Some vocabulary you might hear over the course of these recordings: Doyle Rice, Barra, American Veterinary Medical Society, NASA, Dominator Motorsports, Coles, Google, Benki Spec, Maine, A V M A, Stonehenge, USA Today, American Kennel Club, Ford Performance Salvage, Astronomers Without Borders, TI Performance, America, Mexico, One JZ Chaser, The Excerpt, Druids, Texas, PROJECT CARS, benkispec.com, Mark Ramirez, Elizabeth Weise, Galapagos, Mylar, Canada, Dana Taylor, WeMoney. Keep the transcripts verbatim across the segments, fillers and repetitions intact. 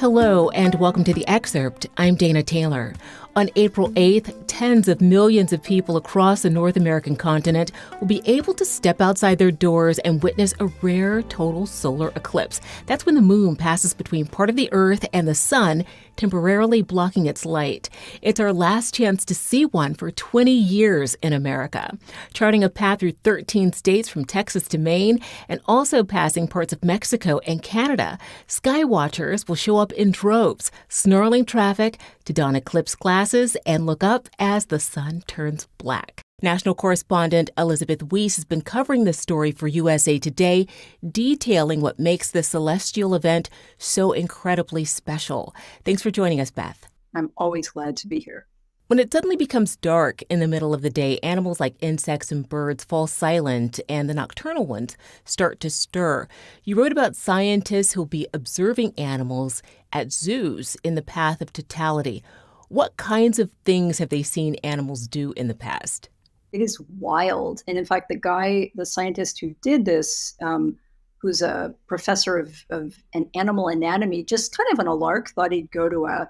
Hello, and welcome to The Excerpt. I'm Dana Taylor. On April eighth, tens of millions of people across the North American continent will be able to step outside their doors and witness a rare total solar eclipse. That's when the moon passes between part of the Earth and the sun, temporarily blocking its light. It's our last chance to see one for twenty years in America. Charting a path through thirteen states from Texas to Maine, and also passing parts of Mexico and Canada, skywatchers will show up in droves, snarling traffic, to don eclipse glasses and look up as the sun turns black. National correspondent Elizabeth Weise has been covering this story for U S A Today, detailing what makes this celestial event so incredibly special. Thanks for joining us, Beth. I'm always glad to be here. When it suddenly becomes dark in the middle of the day, animals like insects and birds fall silent, and the nocturnal ones start to stir. You wrote about scientists who'll be observing animals at zoos in the path of totality. What kinds of things have they seen animals do in the past? It is wild. And in fact, the guy, the scientist who did this, um, who's a professor of, of an animal anatomy, just kind of on a lark, thought he'd go to a,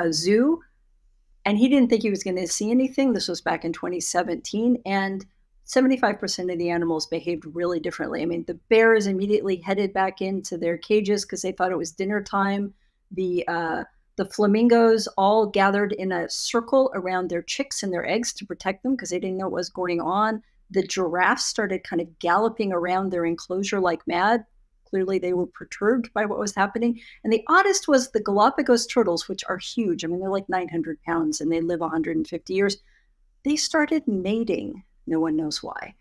a zoo. And he didn't think he was going to see anything. This was back in twenty seventeen. And seventy-five percent of the animals behaved really differently. I mean, the bears immediately headed back into their cages because they thought it was dinner time. The, uh, the flamingos all gathered in a circle around their chicks and their eggs to protect them because they didn't know what was going on. The giraffes started kind of galloping around their enclosure like mad. Clearly, they were perturbed by what was happening. And the oddest was the Galapagos turtles, which are huge. I mean, they're like nine hundred pounds and they live one hundred fifty years. They started mating. No one knows why.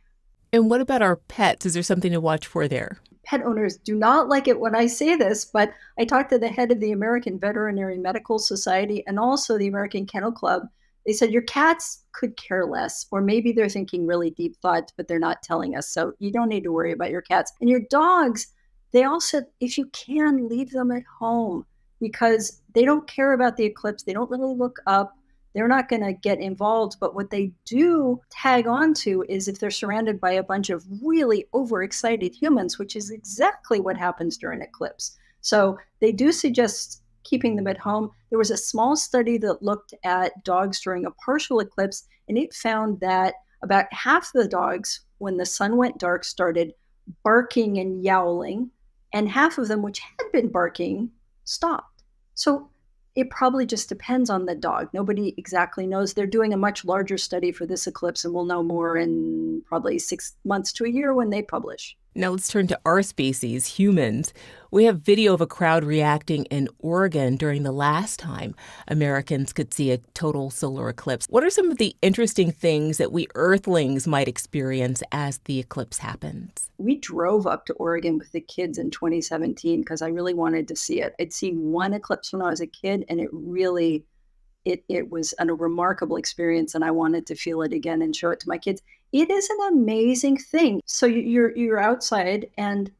And what about our pets? Is there something to watch for there? Pet owners do not like it when I say this, but I talked to the head of the American Veterinary Medical Society and also the American Kennel Club. They said, your cats could care less, or maybe they're thinking really deep thoughts, but they're not telling us. So you don't need to worry about your cats. And your dogs, they all said, if you can, leave them at home because they don't care about the eclipse. They don't really look up. They're not going to get involved. But what they do tag on to is if they're surrounded by a bunch of really overexcited humans, which is exactly what happens during an eclipse. So they do suggest keeping them at home. There was a small study that looked at dogs during a partial eclipse, and it found that about half the dogs, when the sun went dark, started barking and yowling. And half of them, which had been barking, stopped. So it probably just depends on the dog. Nobody exactly knows. They're doing a much larger study for this eclipse, and we'll know more in probably six months to a year when they publish. Now let's turn to our species, humans. We have video of a crowd reacting in Oregon during the last time Americans could see a total solar eclipse. What are some of the interesting things that we Earthlings might experience as the eclipse happens? We drove up to Oregon with the kids in twenty seventeen because I really wanted to see it. I'd seen one eclipse when I was a kid, and it really, it, it was a remarkable experience, and I wanted to feel it again and show it to my kids. It is an amazing thing. So you're, you're outside, and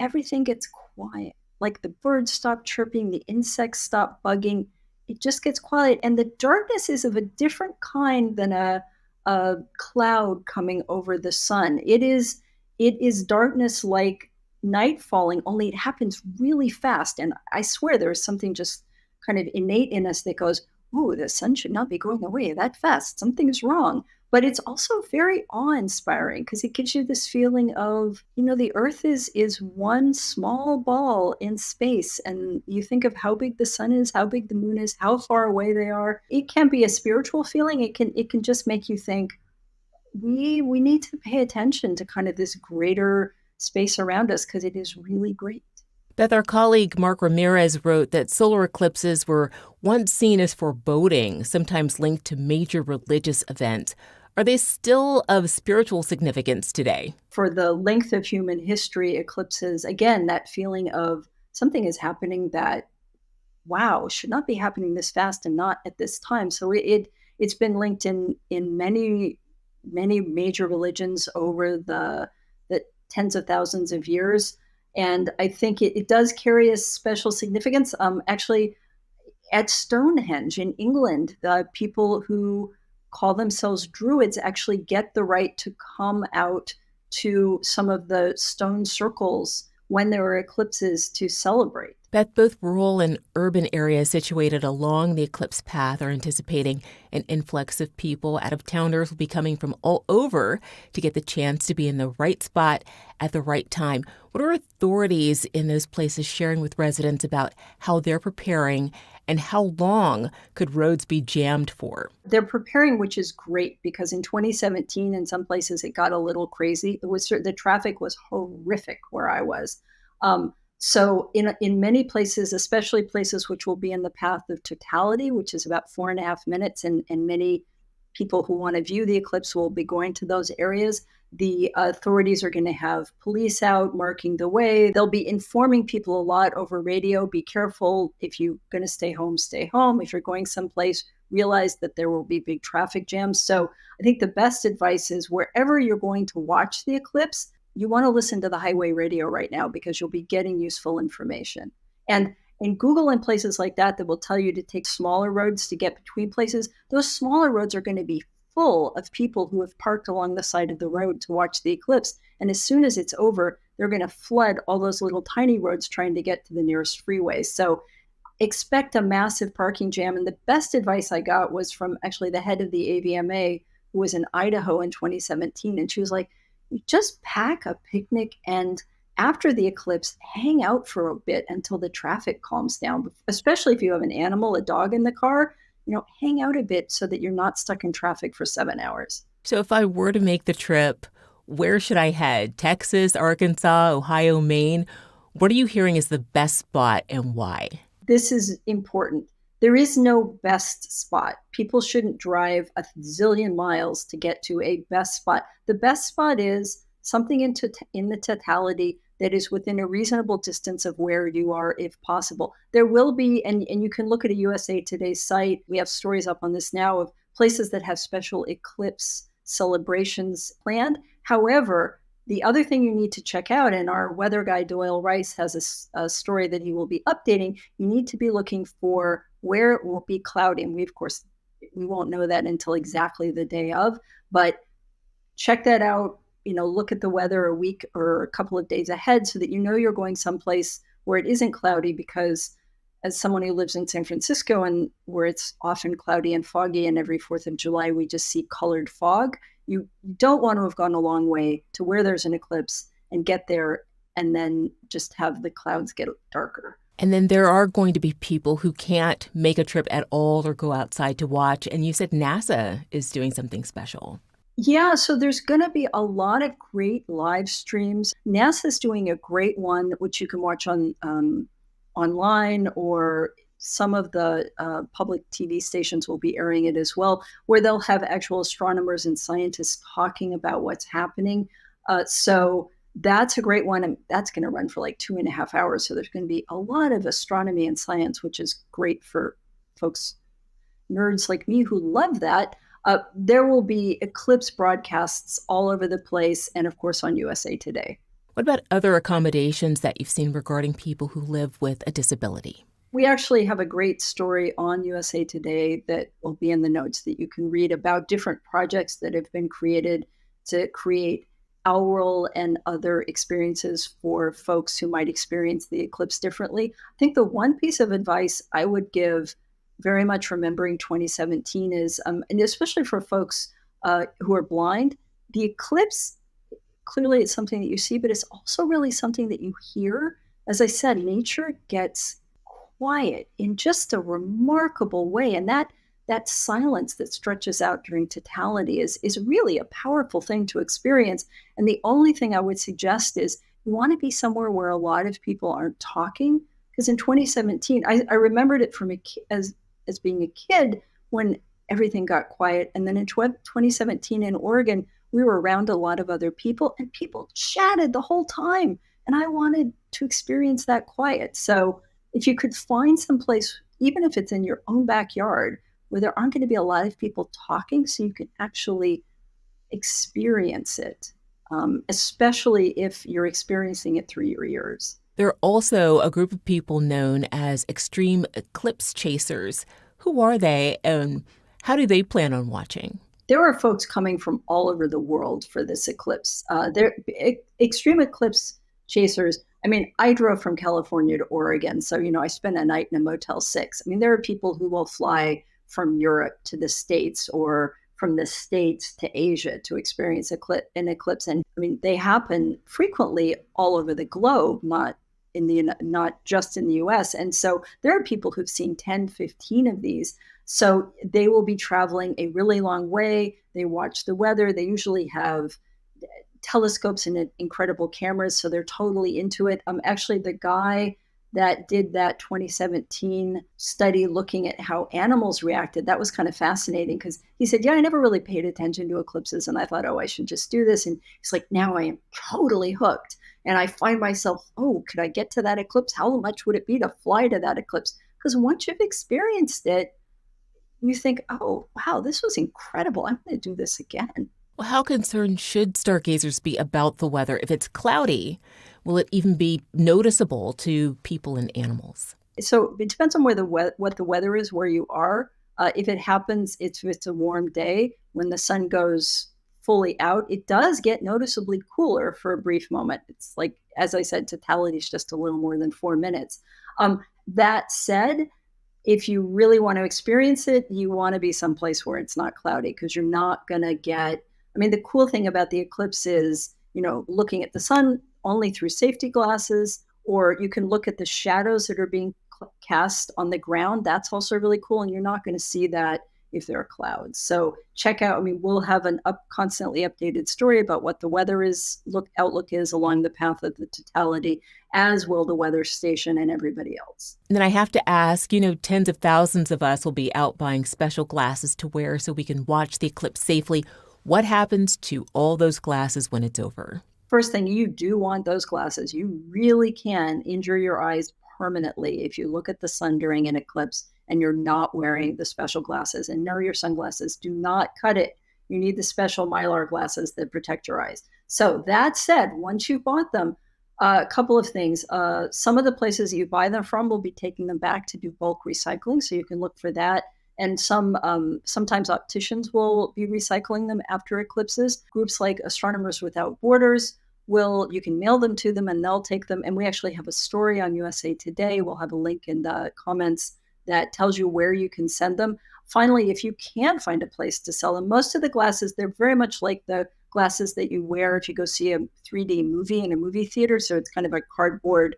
everything gets quiet. Like the birds stop chirping, the insects stop bugging. It just gets quiet. And the darkness is of a different kind than a, a cloud coming over the sun. It is, it is darkness like night falling, only it happens really fast. And I swear there is something just kind of innate in us that goes, ooh, the sun should not be going away that fast. Something's wrong. But it's also very awe-inspiring because it gives you this feeling of, you know, the Earth is is one small ball in space. And you think of how big the sun is, how big the moon is, how far away they are. It can be a spiritual feeling. It can it can just make you think, we we need to pay attention to kind of this greater space around us because it is really great. Beth, our colleague Mark Ramirez wrote that solar eclipses were once seen as foreboding, sometimes linked to major religious events. Are they still of spiritual significance today? For the length of human history, eclipses, again, that feeling of something is happening that, wow, should not be happening this fast and not at this time. So it, it, it's been linked in, in many, many major religions over the, the tens of thousands of years. And I think it, it does carry a special significance. Um, actually, at Stonehenge in England, the people who call themselves Druids actually get the right to come out to some of the stone circles when there are eclipses to celebrate. Beth, both rural and urban areas situated along the eclipse path are anticipating an influx of people. Out-of-towners will be coming from all over to get the chance to be in the right spot at the right time. What are authorities in those places sharing with residents about how they're preparing and how long could roads be jammed for? They're preparing, which is great, because in twenty seventeen, in some places, it got a little crazy. It was, the traffic was horrific where I was. Um, So in, in many places, especially places which will be in the path of totality, which is about four and a half minutes, and, and many people who want to view the eclipse will be going to those areas, the authorities are going to have police out marking the way. They'll be informing people a lot over radio. Be careful. If you're going to stay home, stay home. If you're going someplace, realize that there will be big traffic jams. So I think the best advice is wherever you're going to watch the eclipse, you want to listen to the highway radio right now because you'll be getting useful information. And in Google and places like that, that will tell you to take smaller roads to get between places. Those smaller roads are going to be full of people who have parked along the side of the road to watch the eclipse. And as soon as it's over, they're going to flood all those little tiny roads trying to get to the nearest freeway. So expect a massive parking jam. And the best advice I got was from actually the head of the A V M A, who was in Idaho in twenty seventeen. And she was like, just pack a picnic and after the eclipse, hang out for a bit until the traffic calms down, especially if you have an animal, a dog in the car, you know, hang out a bit so that you're not stuck in traffic for seven hours. So if I were to make the trip, where should I head? Texas, Arkansas, Ohio, Maine? What are you hearing is the best spot and why? This is important. There is no best spot. People shouldn't drive a zillion miles to get to a best spot. The best spot is something in, to in the totality that is within a reasonable distance of where you are, if possible. There will be, and, and you can look at a U S A Today site. We have stories up on this now of places that have special eclipse celebrations planned. However, the other thing you need to check out, and our weather guy, Doyle Rice, has a, a story that he will be updating, you need to be looking for where it will be cloudy. And we, of course, we won't know that until exactly the day of, but check that out. You know, look at the weather a week or a couple of days ahead so that you know you're going someplace where it isn't cloudy, because as someone who lives in San Francisco and where it's often cloudy and foggy, and every fourth of July, we just see colored fog, you don't want to have gone a long way to where there's an eclipse and get there and then just have the clouds get darker. And then there are going to be people who can't make a trip at all or go outside to watch. And you said NASA is doing something special. Yeah, so there's going to be a lot of great live streams. NASA's doing a great one, which you can watch on um, online, or some of the uh, public T V stations will be airing it as well, where they'll have actual astronomers and scientists talking about what's happening. Uh, so that's a great one. And that's going to run for like two and a half hours. So there's going to be a lot of astronomy and science, which is great for folks, nerds like me who love that. Uh, there will be eclipse broadcasts all over the place and, of course, on U S A Today. What about other accommodations that you've seen regarding people who live with a disability? We actually have a great story on U S A Today that will be in the notes that you can read about different projects that have been created to create aural and other experiences for folks who might experience the eclipse differently. I think the one piece of advice I would give, very much remembering twenty seventeen, is, um, and especially for folks uh, who are blind, the eclipse, clearly it's something that you see, but it's also really something that you hear. As I said, nature gets quiet in just a remarkable way. And that that silence that stretches out during totality is, is really a powerful thing to experience. And the only thing I would suggest is you want to be somewhere where a lot of people aren't talking. Because in twenty seventeen, I, I remembered it from a, as, as being a kid when everything got quiet. And then in twenty seventeen in Oregon, we were around a lot of other people and people chatted the whole time. And I wanted to experience that quiet. So if you could find some place, even if it's in your own backyard, where there aren't going to be a lot of people talking so you can actually experience it, um, especially if you're experiencing it through your ears. There are also a group of people known as extreme eclipse chasers. Who are they and how do they plan on watching? There are folks coming from all over the world for this eclipse. Uh, they're, e- extreme eclipse chasers I mean, I drove from California to Oregon. So, you know, I spent a night in a Motel six. I mean, there are people who will fly from Europe to the States or from the States to Asia to experience an eclipse. And I mean, they happen frequently all over the globe, not in the, not just in the U S. And so there are people who've seen ten, fifteen of these. So they will be traveling a really long way. They watch the weather. They usually have telescopes and incredible cameras. So they're totally into it. Um, actually, the guy that did that twenty seventeen study looking at how animals reacted, that was kind of fascinating because he said, yeah, I never really paid attention to eclipses. And I thought, oh, I should just do this. And he's like, now I am totally hooked. And I find myself, oh, could I get to that eclipse? How much would it be to fly to that eclipse? Because once you've experienced it, you think, oh, wow, this was incredible. I'm going to do this again. Well, how concerned should stargazers be about the weather? If it's cloudy, will it even be noticeable to people and animals? So it depends on where the we what the weather is, where you are. Uh, if it happens, it's, it's a warm day. When the sun goes fully out, it does get noticeably cooler for a brief moment. It's like, as I said, totality is just a little more than four minutes. Um, that said, if you really want to experience it, you want to be someplace where it's not cloudy because you're not going to get, I mean, the cool thing about the eclipse is, you know, looking at the sun only through safety glasses, or you can look at the shadows that are being cast on the ground. That's also really cool. And you're not going to see that if there are clouds. So check out, I mean, we'll have an up constantly updated story about what the weather is, look outlook is along the path of the totality, as will the weather station and everybody else. And then I have to ask, you know, tens of thousands of us will be out buying special glasses to wear so we can watch the eclipse safely. What happens to all those glasses when it's over? First thing, you do want those glasses. You really can injure your eyes permanently if you look at the sun during an eclipse and you're not wearing the special glasses. And no, your sunglasses do not cut it. You need the special Mylar glasses that protect your eyes. So that said, once you bought them, uh, a couple of things. Uh, some of the places you buy them from will be taking them back to do bulk recycling, so you can look for that. And some um, sometimes opticians will be recycling them after eclipses. Groups like Astronomers Without Borders will, you can mail them to them and they'll take them. And we actually have a story on U S A Today. We'll have a link in the comments that tells you where you can send them. Finally, if you can find a place to sell them, most of the glasses, they're very much like the glasses that you wear if you go see a three D movie in a movie theater. So it's kind of a cardboard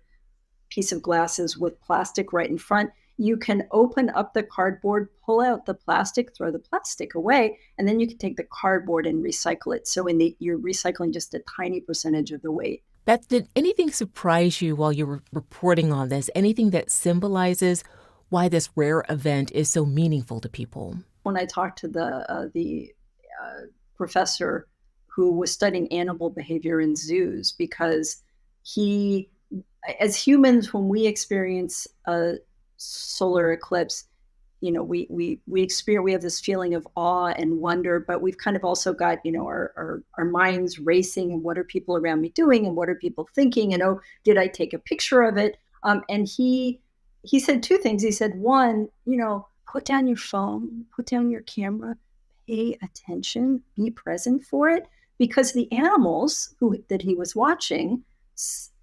piece of glasses with plastic right in front. You can open up the cardboard, pull out the plastic, throw the plastic away, and then you can take the cardboard and recycle it. So in the, you're recycling just a tiny percentage of the weight. Beth, did anything surprise you while you were reporting on this? Anything that symbolizes why this rare event is so meaningful to people? When I talked to the, uh, the uh, professor who was studying animal behavior in zoos, because he, as humans, when we experience a solar eclipse, you know, we we we experience, we have this feeling of awe and wonder, but we've kind of also got, you know, our, our our minds racing, and what are people around me doing, and what are people thinking, and oh, did I take a picture of it? Um, and he he said two things. He said, one, you know, put down your phone, put down your camera, pay attention, be present for it, because the animals who that he was watching,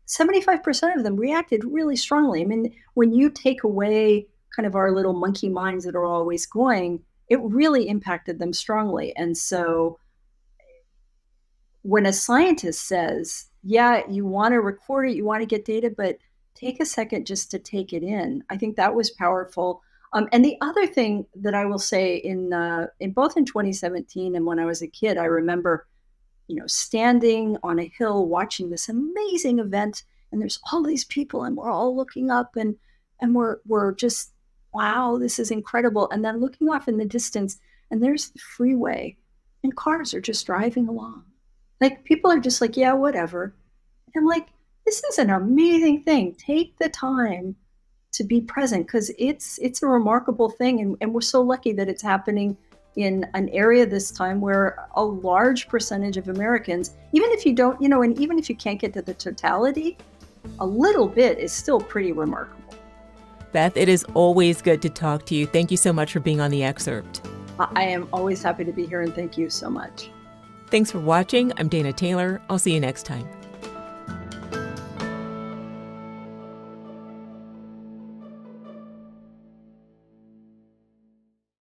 seventy-five percent of them reacted really strongly. I mean, when you take away kind of our little monkey minds that are always going, it really impacted them strongly. And so when a scientist says, yeah, you want to record it, you want to get data, but take a second just to take it in. I think that was powerful. Um, and the other thing that I will say in, uh, in both in twenty seventeen and when I was a kid, I remember, you know, standing on a hill watching this amazing event, and there's all these people and we're all looking up and and we're we're just, wow, this is incredible. And then looking off in the distance, and there's the freeway and cars are just driving along. Like, people are just like, yeah, whatever. And I'm like, this is an amazing thing. Take the time to be present, because it's it's a remarkable thing, and, and we're so lucky that it's happening in an area this time where a large percentage of Americans, even if you don't, you know, and even if you can't get to the totality, a little bit is still pretty remarkable. Beth, it is always good to talk to you. Thank you so much for being on The Excerpt. I am always happy to be here, and thank you so much. Thanks for watching. I'm Dana Taylor. I'll see you next time.